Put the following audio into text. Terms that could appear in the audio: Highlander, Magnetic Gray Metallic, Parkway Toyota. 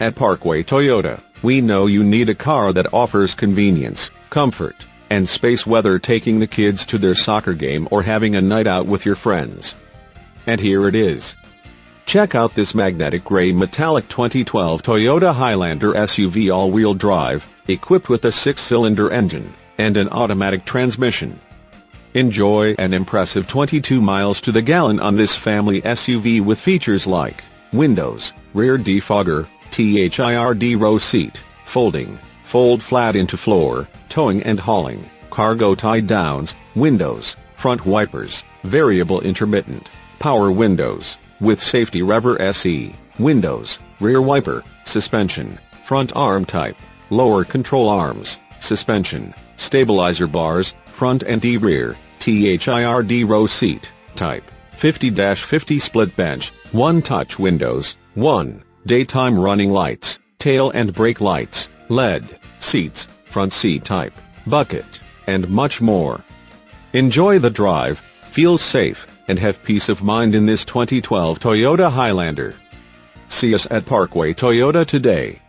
At Parkway Toyota, we know you need a car that offers convenience, comfort, and space, whether taking the kids to their soccer game or having a night out with your friends. And here it is. Check out this Magnetic Gray Metallic 2012 Toyota Highlander SUV all-wheel drive, equipped with a 6-cylinder engine and an automatic transmission. Enjoy an impressive 22 miles to the gallon on this family SUV with features like windows, rear defogger, third row seat, folding, fold flat into floor, towing and hauling, cargo tie downs, windows, front wipers, variable intermittent, power windows, with safety rever SE, windows, rear wiper, suspension, front arm type, lower control arms, suspension, stabilizer bars, front and rear, third row seat, type, 50-50 split bench, one-touch windows, daytime running lights, tail and brake lights, LED, seats, front seat type, bucket, and much more. Enjoy the drive, feel safe, and have peace of mind in this 2012 Toyota Highlander. See us at Parkway Toyota today.